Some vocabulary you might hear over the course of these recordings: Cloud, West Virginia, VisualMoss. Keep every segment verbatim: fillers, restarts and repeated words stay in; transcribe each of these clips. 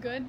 Good.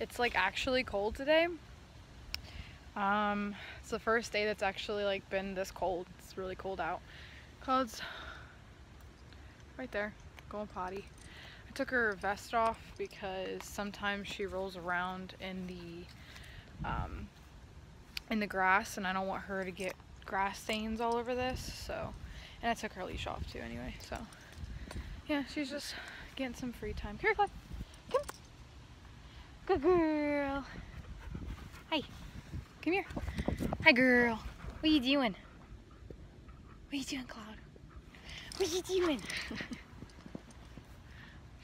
It's like actually cold today. Um, it's the first day that's actually like been this cold. It's really cold out. Cloud's right there going potty. I took her vest off because sometimes she rolls around in the um, in the grass, and I don't want her to get grass stains all over this. So, and I took her leash off too anyway. So yeah, she's just getting some free time. Here, Cloud. Come. Good girl. Hi. Come here. Hi, girl. What are you doing? What are you doing, Cloud? What are you doing?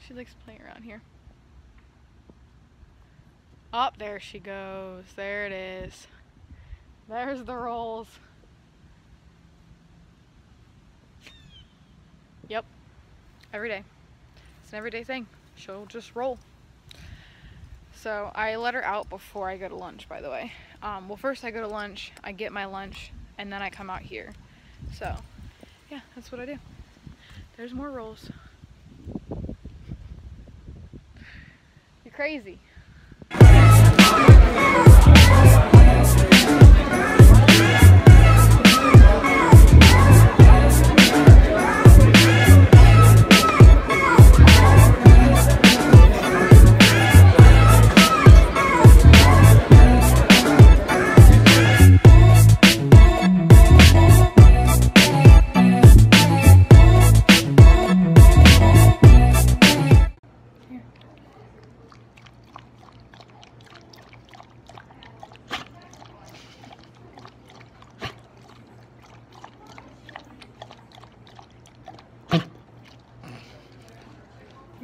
She likes playing around here. Up there she goes. There it is. There's the rolls. Yep. Every day. It's an everyday thing. She'll just roll. So I let her out before I go to lunch, by the way. Um, well, first I go to lunch, I get my lunch, and then I come out here. So, yeah, that's what I do. There's more rolls. You're crazy.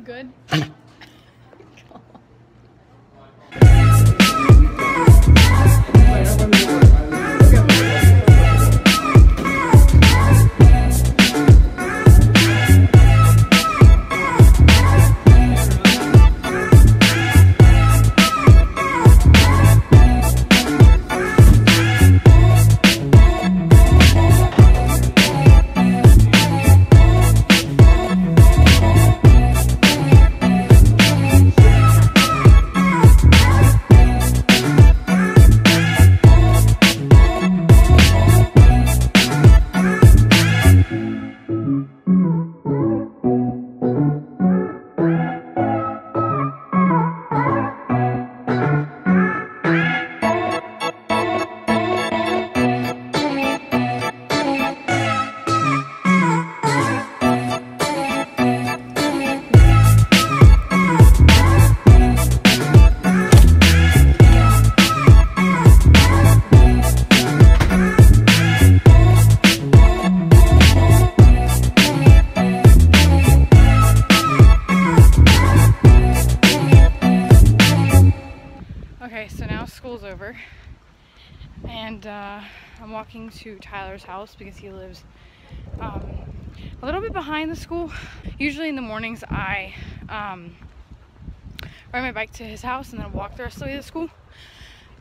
Good. Over and uh, I'm walking to Tyler's house because he lives um, a little bit behind the school. Usually in the mornings I um, ride my bike to his house and then walk the rest of the way to school,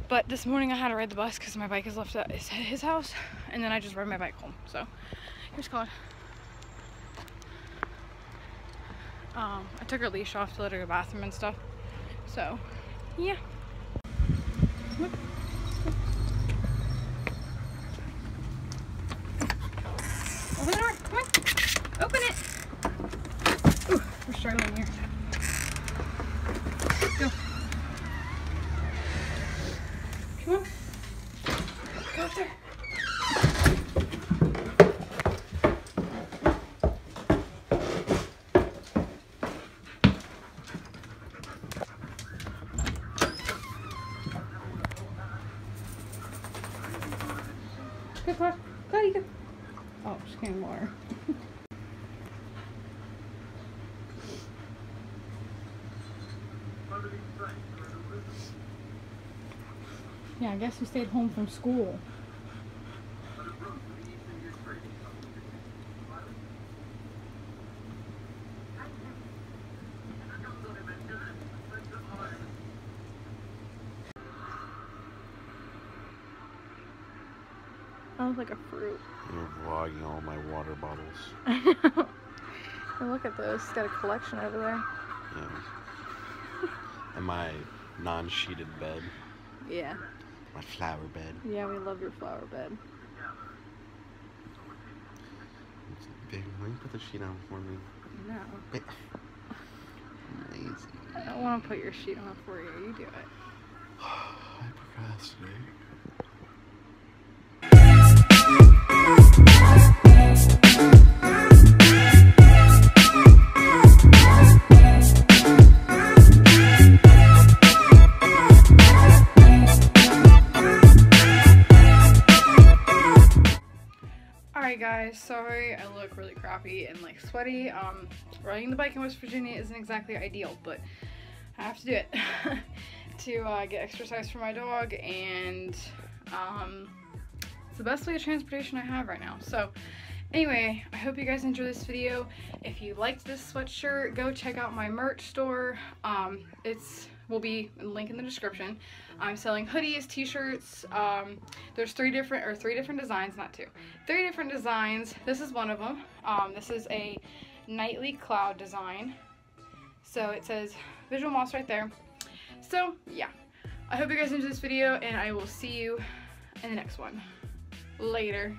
but this morning I had to ride the bus because my bike is left at his house, and then I just ride my bike home. So here's Cloud. um, I took her leash off to let her go to the bathroom and stuff, so yeah. Open the door. Come on. Open it. Ooh, we're struggling here. Go. Come on. Go up there. Good, Cloud. Cloud, you go. Oh, she came more. Yeah, I guess we stayed home from school. Smells like a fruit. You're vlogging all my water bottles. I know. And look at those. It's got a collection over there. Yeah. And my non-sheeted bed. Yeah. My flower bed. Yeah, we love your flower bed. Baby, why don't you put the sheet on for me? No. Wait. I'm lazy. I don't want to put your sheet on for you. You do it. I procrastinate. Sorry, I look really crappy and like sweaty. Um, riding the bike in West Virginia isn't exactly ideal, but I have to do it to uh, get exercise for my dog, and um, it's the best way of transportation I have right now. So anyway, I hope you guys enjoy this video. If you liked this sweatshirt, go check out my merch store. Um, it's will be a link in the description. I'm selling hoodies, t-shirts. Um, there's three different or three different designs, not two, three different designs. This is one of them. Um, this is a nightly cloud design. So it says VisualMoss right there. So yeah, I hope you guys enjoyed this video, and I will see you in the next one. Later.